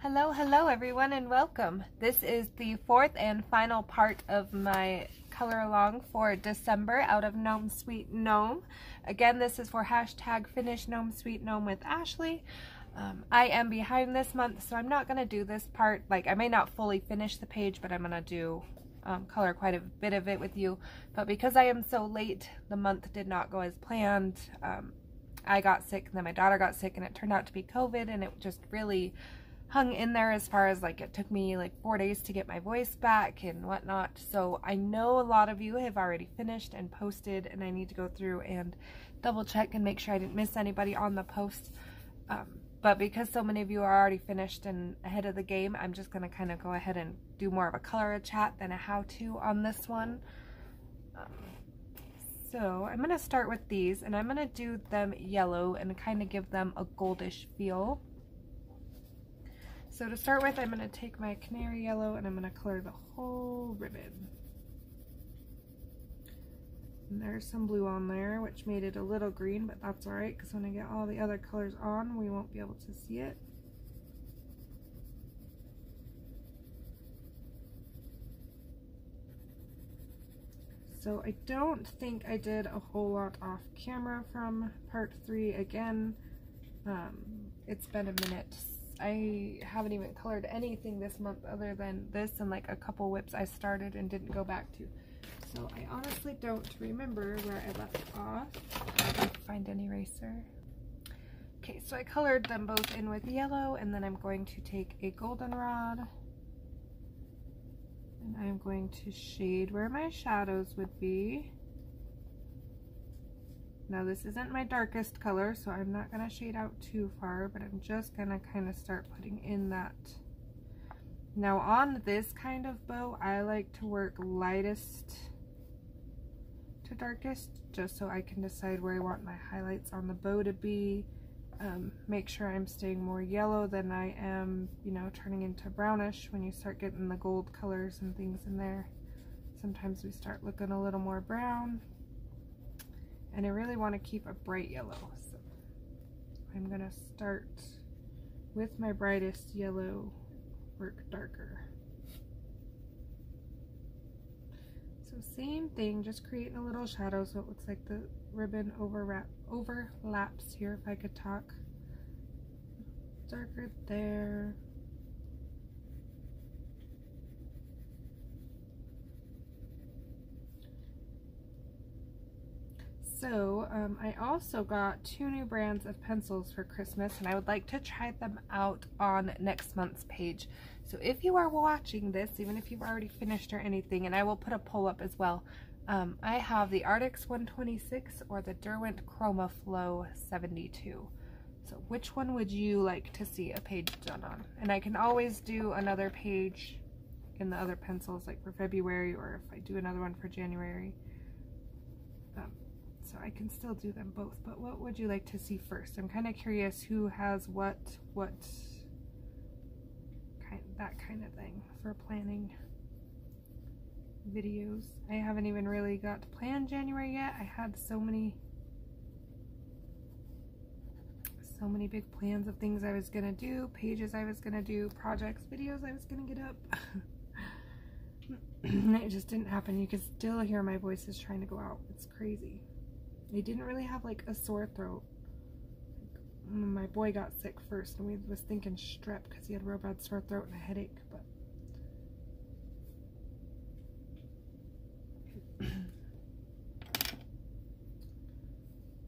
Hello everyone and welcome. This is the fourth and final part of my color along for December out of Gnome Sweet Gnome. Again, this is for #FinishGnomeSweetGnome with Ashley. I am behind this month, so I'm not going to do this part. Like, I may not fully finish the page, but I'm going to do color quite a bit of it with you. But because I am so late, the month did not go as planned. I got sick, and then my daughter got sick, and it turned out to be COVID, and it just really hung in there as far as like it took me like 4 days to get my voice back and whatnot. So I know a lot of you have already finished and posted, and I need to go through and double check and make sure I didn't miss anybody on the post. But because so many of you are already finished and ahead of the game, I'm just going to kind of go ahead and do more of a color chat than a how-to on this one. So I'm going to start with these, and I'm going to do them yellow and kind of give them a goldish feel. So to start with, I'm going to take my canary yellow and I'm going to color the whole ribbon. And there's some blue on there, which made it a little green, but that's alright, because when I get all the other colors on, we won't be able to see it. So I don't think I did a whole lot off camera from part 3 again. It's been a minute. I haven't even colored anything this month other than this and like a couple whips I started and didn't go back to. So I honestly don't remember where I left off. I didn't find an eraser. Okay, so I colored them both in with yellow, and then I'm going to take a goldenrod and I'm going to shade where my shadows would be. Now this isn't my darkest color, so I'm not going to shade out too far, but I'm just going to kind of start putting in that. Now on this kind of bow, I like to work lightest to darkest, just so I can decide where I want my highlights on the bow to be. Make sure I'm staying more yellow than I am, you know, turning into brownish when you start getting the gold colors and things in there. Sometimes we start looking a little more brown. And I really want to keep a bright yellow, so I'm going to start with my brightest yellow, work darker. So same thing, just creating a little shadow so it looks like the ribbon overlaps here, if I could talk. Darker there. So, I also got 2 new brands of pencils for Christmas, and I would like to try them out on next month's page. So if you are watching this, even if you've already finished or anything, and I will put a poll up as well, I have the ArtX 126 or the Derwent Chroma Flow 72. So which one would you like to see a page done on? And I can always do another page in the other pencils, like for February, or if I do another one for January. So I can still do them both, but what would you like to see first? I'm kind of curious who has what kind, that kind of thing for planning videos. I haven't even really got to plan January yet. I had so many big plans of things I was gonna do, pages I was gonna do, projects, videos I was gonna get up. It just didn't happen. You can still hear my voices trying to go out. It's crazy. I didn't really have like a sore throat. My boy got sick first, and we was thinking strep because he had a real bad sore throat and a headache, but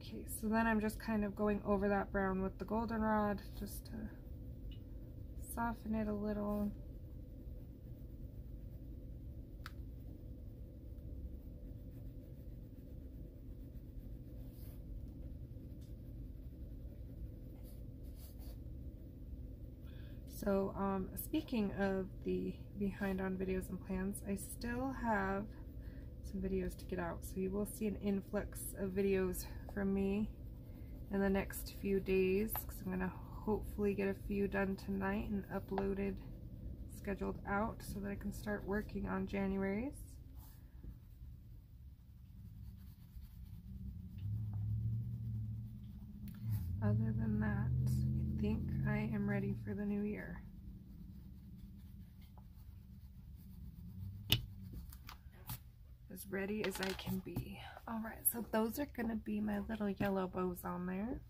okay, so then I'm just kind of going over that brown with the goldenrod just to soften it a little. So, speaking of the behind on videos and plans, I still have some videos to get out, so you will see an influx of videos from me in the next few days, because I'm going to hopefully get a few done tonight and uploaded, scheduled out, so that I can start working on January's. Other than that, I think I am ready for the new year. as ready as I can be. Alright, so those are going to be my little yellow bows on there.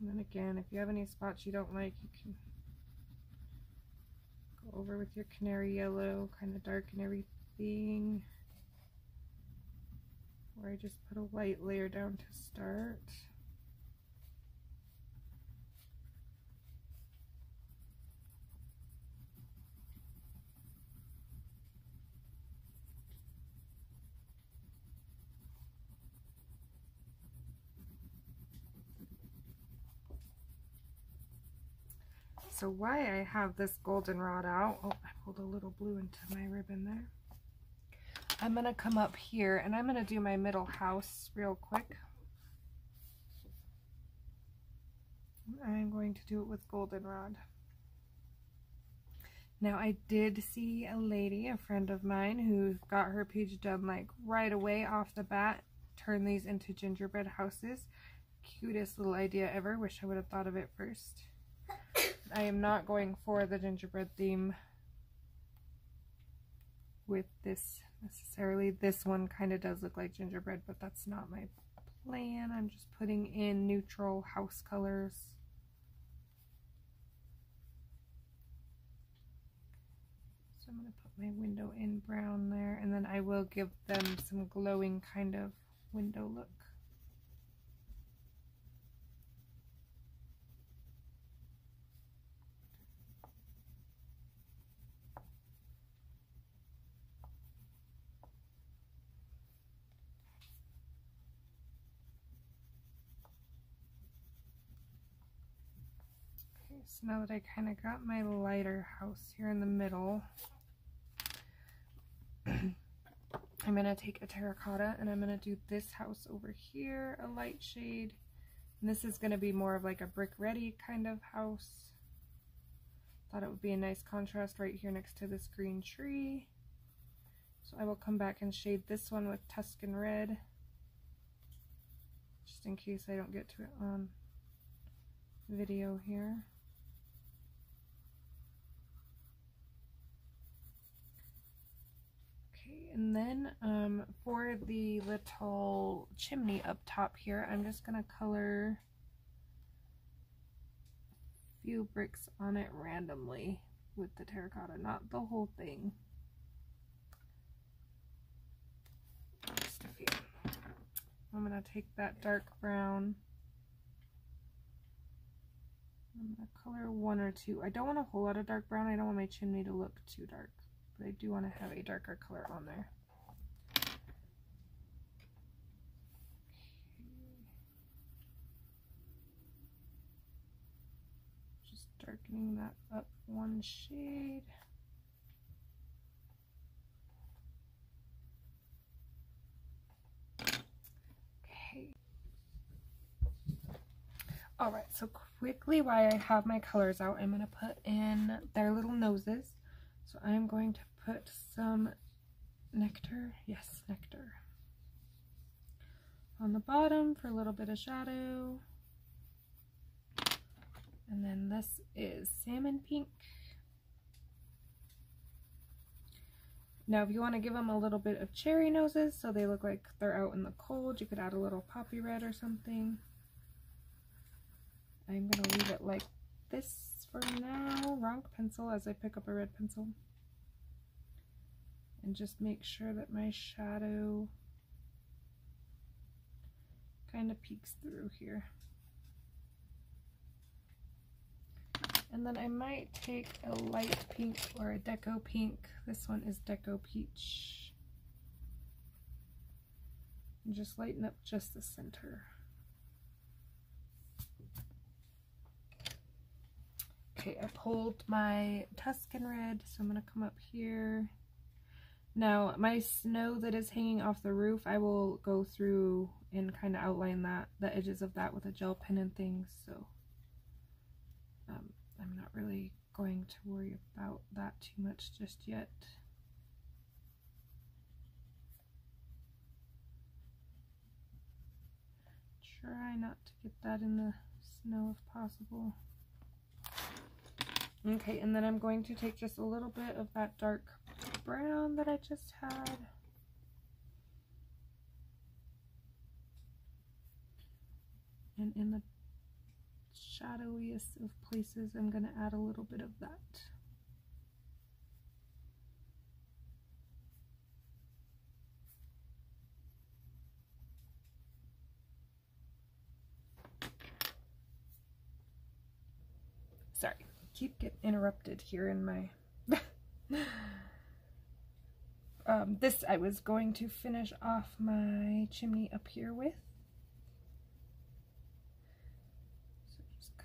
And then again, if you have any spots you don't like, you can go over with your canary yellow, kind of darken everything. Or I just put a light layer down to start. So why I have this goldenrod out, oh, I pulled a little blue into my ribbon there. I'm gonna come up here and I'm gonna do my middle house real quick. I'm going to do it with goldenrod. Now I did see a lady, a friend of mine, who got her page done like right away off the bat, turned these into gingerbread houses. Cutest little idea ever, wish I would have thought of it first. I am not going for the gingerbread theme with this necessarily. This one kind of does look like gingerbread, but that's not my plan. I'm just putting in neutral house colors. So I'm going to put my window in brown there, and then I will give them some glowing kind of window look. So now that I kind of got my lighter house here in the middle, I'm going to take a terracotta and I'm going to do this house over here, a light shade. And this is going to be more of like a brick ready kind of house. Thought it would be a nice contrast right here next to this green tree. So I will come back and shade this one with Tuscan Red, just in case I don't get to it on video here. And then for the little chimney up top here, I'm just going to color a few bricks on it randomly with the terracotta, not the whole thing. Just a few. I'm going to take that dark brown. I'm going to color one or two. I don't want a whole lot of dark brown. I don't want my chimney to look too dark. But I do want to have a darker color on there. Okay. Just darkening that up one shade. Okay. Alright, so quickly while I have my colors out, I'm going to put in their little noses. So I'm going to put some nectar, yes, nectar, on the bottom for a little bit of shadow. And then this is salmon pink. Now if you want to give them a little bit of cherry noses so they look like they're out in the cold, you could add a little poppy red or something. I'm going to leave it like this for now. Wrong pencil, as I pick up a red pencil. And just make sure that my shadow kind of peeks through here. And then I might take a light pink or a deco pink. This one is deco peach. And just lighten up just the center. Okay, I pulled my Tuscan Red, so I'm going to come up here. Now, my snow that is hanging off the roof, I will go through and kind of outline that, the edges of that with a gel pen and things, so I'm not really going to worry about that too much just yet. Try not to get that in the snow if possible. Okay, and then I'm going to take just a little bit of that dark brown that I just had. And in the shadowiest of places, I'm going to add a little bit of that. Sorry, keep getting interrupted here in my... this I was going to finish off my chimney up here with.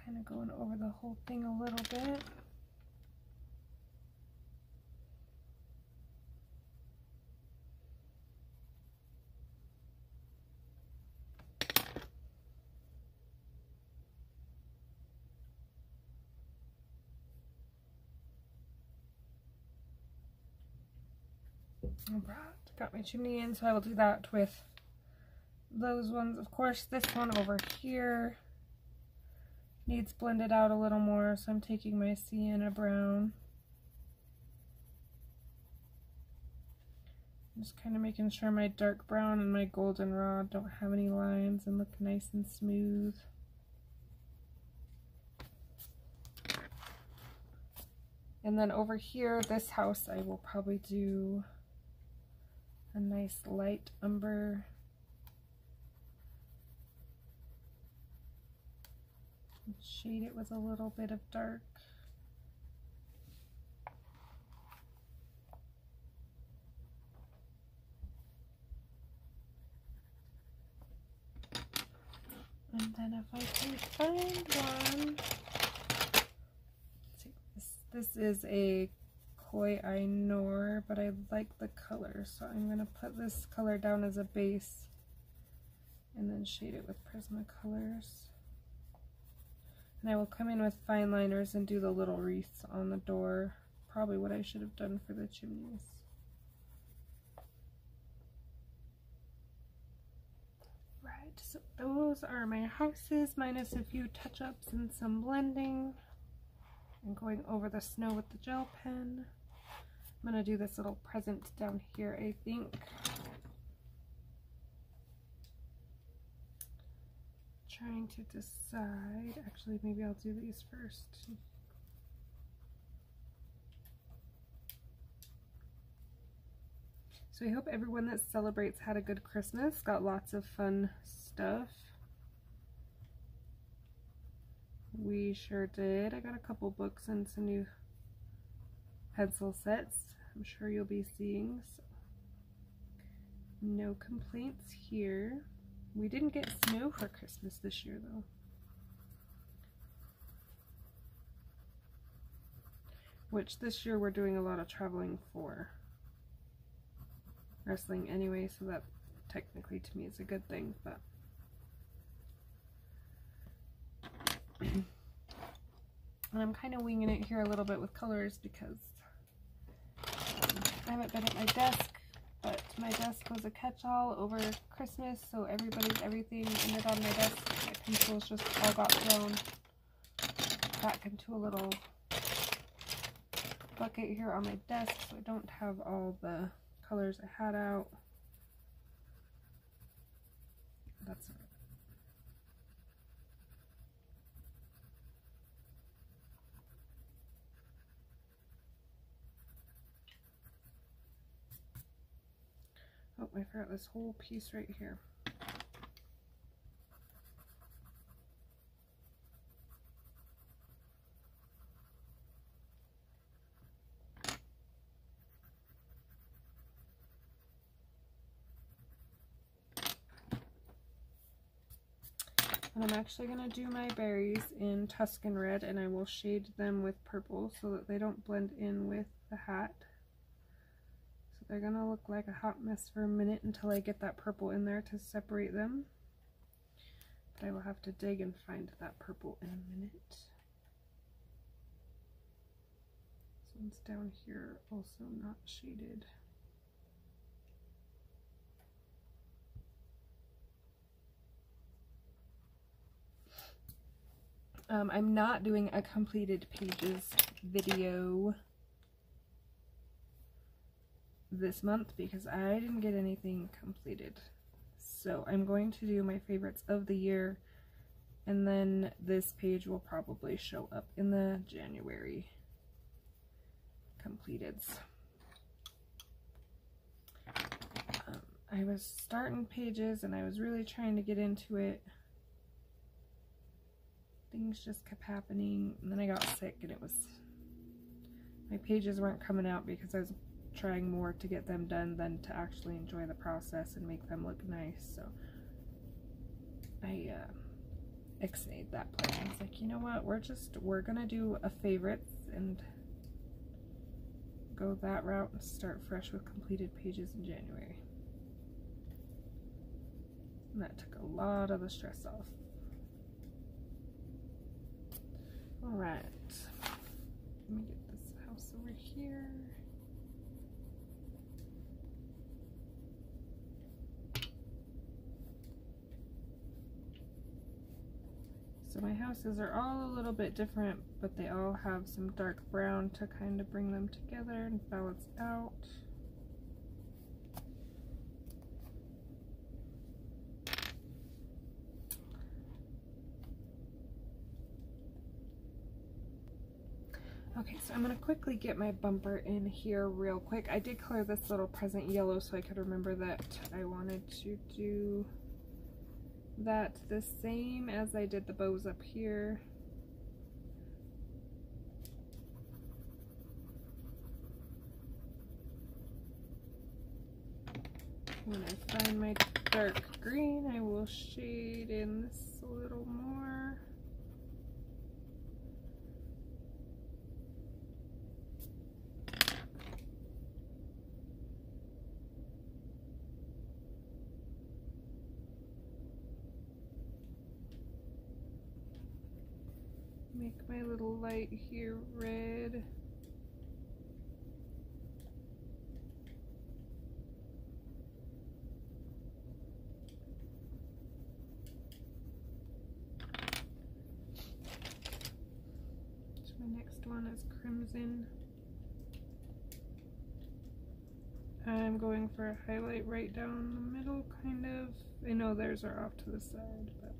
Kind of going over the whole thing a little bit. All right, got my chimney in, so I will do that with those ones. Of course, this one over here needs blended out a little more, so I'm taking my sienna brown. I'm just kind of making sure my dark brown and my goldenrod don't have any lines and look nice and smooth. And then over here, this house, I will probably do a nice light umber. Shade it with a little bit of dark. And then if I can find one, this is a Koi Ainor, but I like the color, so I'm going to put this color down as a base and then shade it with Prismacolors. And I will come in with fine liners and do the little wreaths on the door. Probably what I should have done for the chimneys. Right, so those are my houses, minus a few touch-ups and some blending. I'm going over the snow with the gel pen. I'm going to do this little present down here, I think. Trying to decide. Actually, maybe I'll do these first. So I hope everyone that celebrates had a good Christmas, got lots of fun stuff. We sure did. I got a couple books and some new pencil sets I'm sure you'll be seeing. So no complaints here. We didn't get snow for Christmas this year, though. Which this year we're doing a lot of traveling for wrestling anyway, so that technically to me is a good thing, but... and I'm kind of winging it here a little bit with colors because I haven't been at my desk. But my desk was a catch-all over Christmas, so everybody's everything ended on my desk. My pencils just all got thrown back into a little bucket here on my desk, so I don't have all the colors I had out. That's it. Oh, I forgot this whole piece right here. And I'm actually going to do my berries in Tuscan Red, and I will shade them with purple so that they don't blend in with the hat. They're going to look like a hot mess for a minute until I get that purple in there to separate them. But I will have to dig and find that purple in a minute. This one's down here, also not shaded. I'm not doing a completed pages video this month because I didn't get anything completed. So I'm going to do my favorites of the year, and then this page will probably show up in the January completeds. I was starting pages and I was really trying to get into it. Things just kept happening, and then I got sick and it was, my pages weren't coming out because I was trying more to get them done than to actually enjoy the process and make them look nice. So I X-nayed that plan. I was like, you know what, we're gonna do a favorites and go that route and start fresh with completed pages in January. And that took a lot of the stress off. Alright, let me get this house over here. So my houses are all a little bit different, but they all have some dark brown to kind of bring them together and balance out. Okay, so I'm going to quickly get my bumper in here real quick. I did color this little present yellow so I could remember that I wanted to do that the same as I did the bows up here. When I find my dark green, I will shade in this a little more. Make my little light here red. So my next one is crimson. I'm going for a highlight right down the middle, kind of. I know theirs are off to the side, but.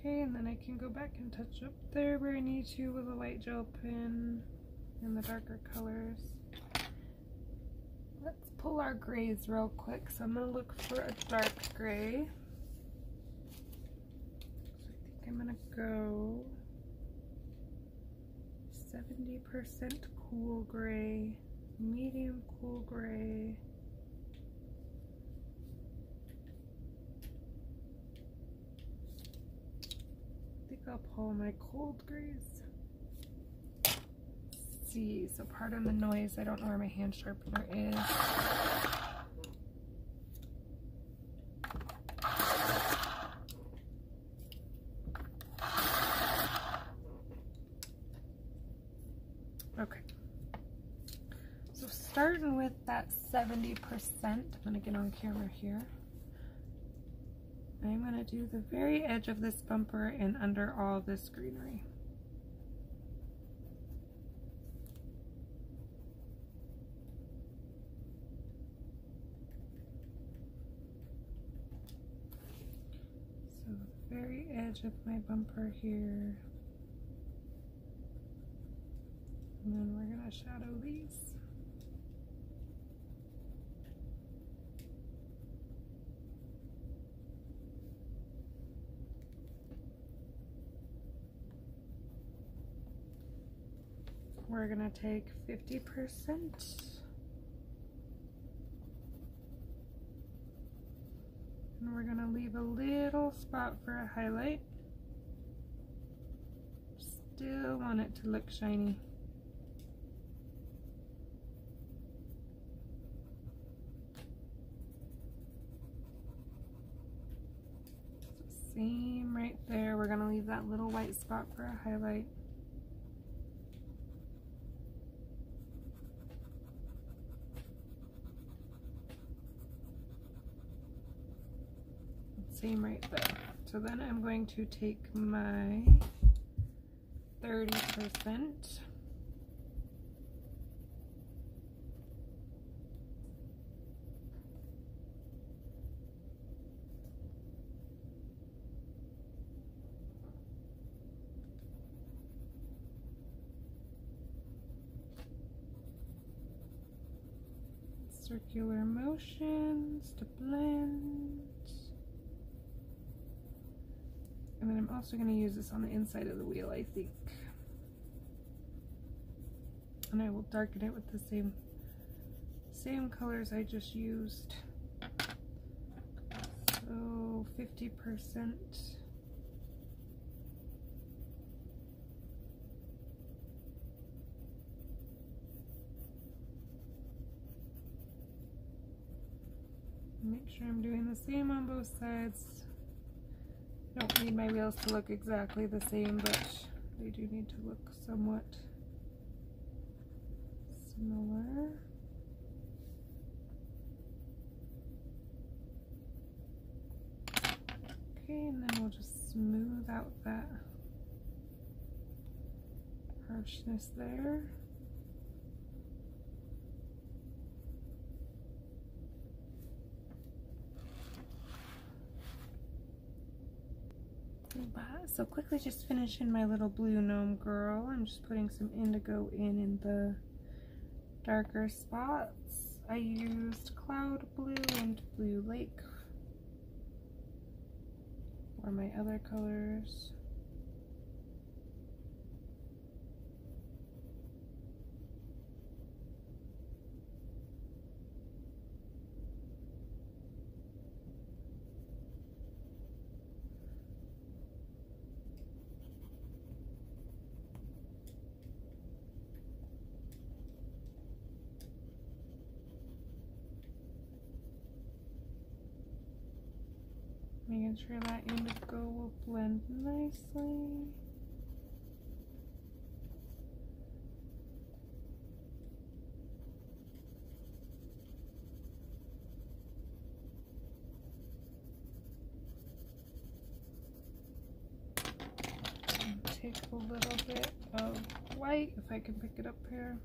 Okay, and then I can go back and touch up there where I need to with a light gel pen and the darker colors. Let's pull our grays real quick. So I'm going to look for a dark gray. So I think I'm going to go 70% cool gray, medium cool gray. Up all my cold grays. Let's see, so pardon the noise, I don't know where my hand sharpener is. Okay, so starting with that 70%, I'm gonna get on camera here. I'm going to do the very edge of this bumper and under all this greenery. So the very edge of my bumper here. And then we're going to shadow these. We're going to take 50% and we're going to leave a little spot for a highlight. Still want it to look shiny. Same right there, we're going to leave that little white spot for a highlight. Same right there. So then I'm going to take my 30% circular motions to blend. And then I'm also going to use this on the inside of the wheel, I think. And I will darken it with the same colors I just used. So 50%. Make sure I'm doing the same on both sides. I don't need my wheels to look exactly the same, but they do need to look somewhat similar. Okay, and then we'll just smooth out that harshness there. So quickly just finishing my little blue gnome girl. I'm just putting some indigo in the darker spots. I used cloud blue and blue lake for my other colors. Making sure that indigo will blend nicely. And take a little bit of white, if I can pick it up here.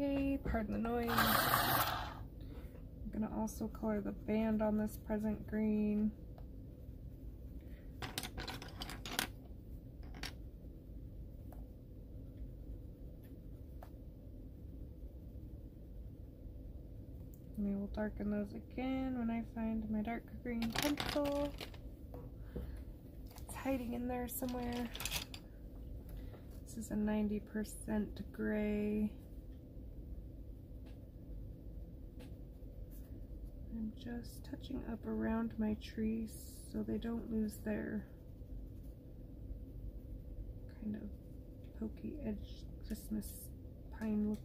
Okay, pardon the noise. I'm gonna also color the band on this present green. And I will darken those again when I find my dark green pencil. It's hiding in there somewhere. This is a 90% gray. I'm just touching up around my trees so they don't lose their kind of pokey edge Christmas pine look.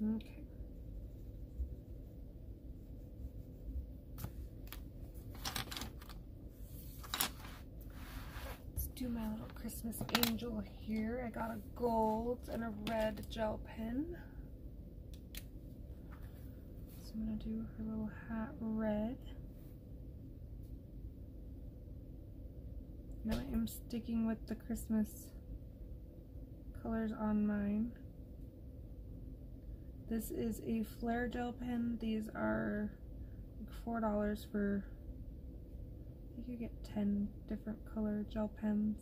Okay. Let's do my little Christmas angel here. I got a gold and a red gel pen. So I'm going to do her little hat red. Now I am sticking with the Christmas colors on mine. This is a Flair gel pen. These are like $4 for, I think you get 10 different color gel pens.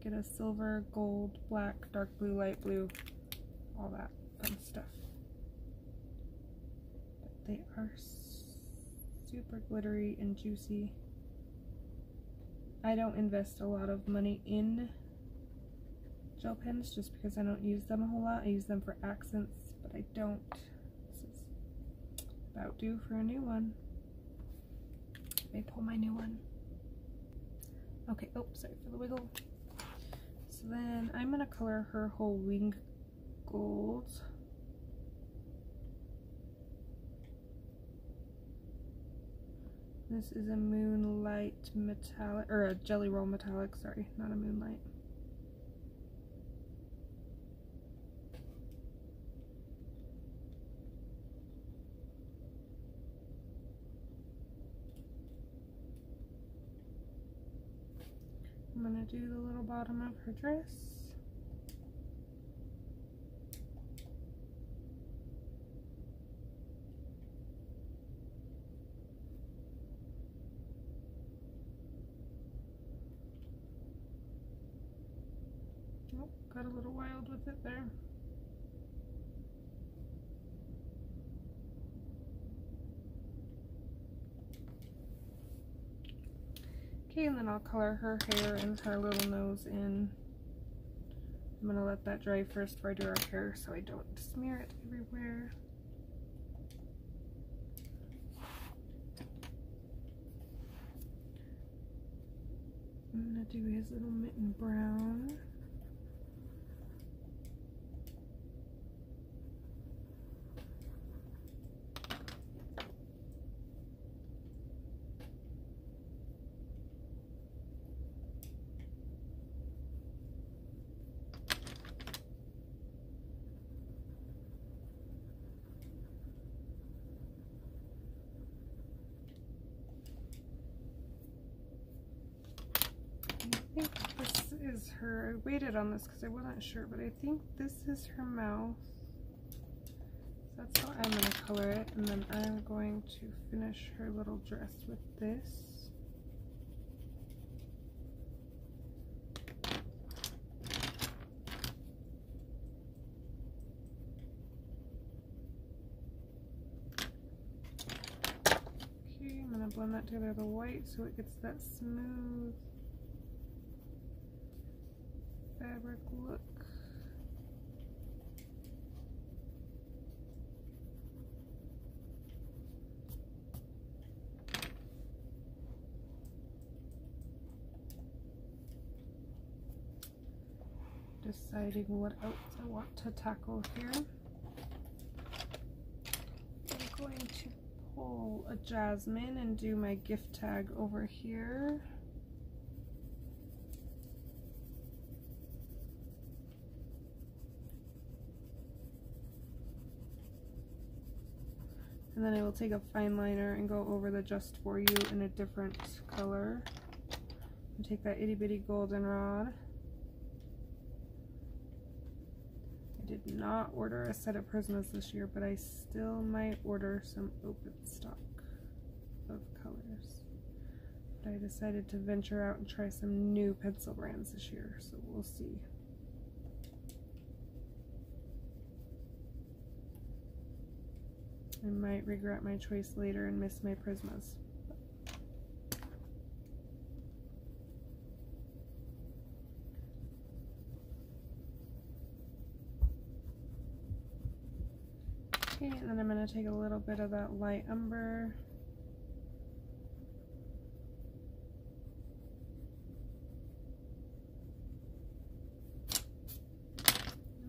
Get a silver, gold, black, dark blue, light blue, all that fun stuff. But they are super glittery and juicy. I don't invest a lot of money in gel pens just because I don't use them a whole lot. I use them for accents, but I don't. This is about due for a new one. Let me pull my new one. Okay, oh, sorry for the wiggle. So then I'm going to color her whole wing gold. This is a moonlight metallic, or a jelly roll metallic, sorry, not a moonlight. I'm going to do the little bottom of her dress. Got a little wild with it there. Okay, and then I'll color her hair and her little nose in. I'm going to let that dry first before I do our hair so I don't smear it everywhere. I'm going to do his little mitten brown. Her, I waited on this because I wasn't sure, but I think this is her mouth. So that's how I'm going to color it, and then I'm going to finish her little dress with this. Okay, I'm going to blend that together with the white so it gets that smooth fabric look. Deciding what else I want to tackle here. I'm going to pull a jasmine and do my gift tag over here. And then I will take a fine liner and go over the Just For You in a different color. And take that itty bitty goldenrod. I did not order a set of Prismas this year, but I still might order some open stock of colors. But I decided to venture out and try some new pencil brands this year, so we'll see. I might regret my choice later and miss my Prismas. Okay, and then I'm going to take a little bit of that light umber. And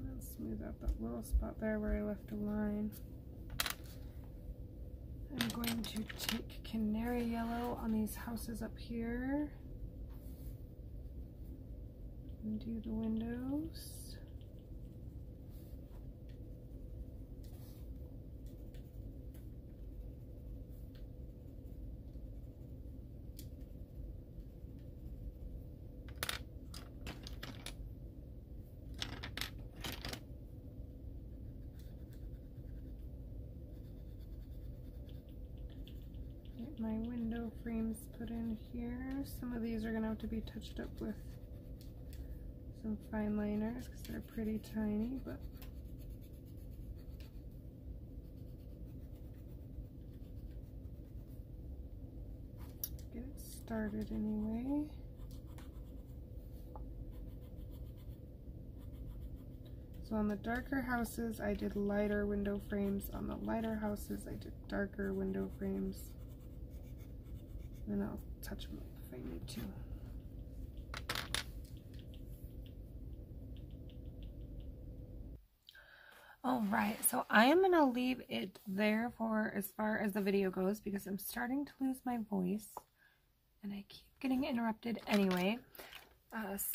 then smooth figured out that little spot there where I left a line. I'm going to take canary yellow on these houses up here and do the windows. My window frames put in here. Some of these are going to have to be touched up with some fine liners because they're pretty tiny, but get it started anyway. So on the darker houses I did lighter window frames, on the lighter houses I did darker window frames. And I'll touch them up if I need to. Alright, so I am going to leave it there for as far as the video goes because I'm starting to lose my voice and I keep getting interrupted anyway.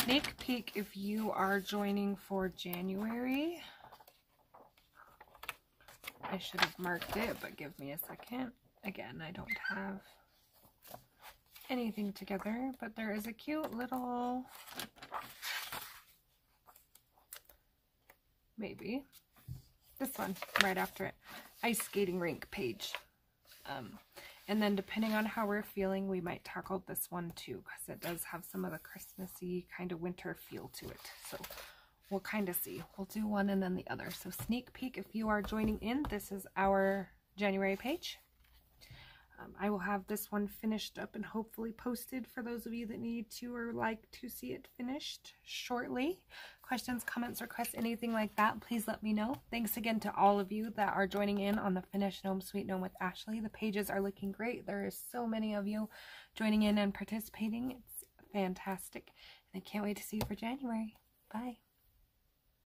Sneak peek if you are joining for January. I should have marked it, but give me a second. Again, I don't have anything together, but there is a cute little, maybe this one right after it, ice skating rink page, and then depending on how we're feeling we might tackle this one too because it does have some of the Christmassy kind of winter feel to it, so we'll kind of see. We'll do one and then the other, so sneak peek if you are joining in. This is our January page. I will have this one finished up and hopefully posted for those of you that need to or like to see it finished shortly. Questions, comments, requests, anything like that, please let me know. Thanks again to all of you that are joining in on the Finish Gnome Sweet Gnome with Ashley. The pages are looking great. There is so many of you joining in and participating. It's fantastic. And I can't wait to see you for January. Bye.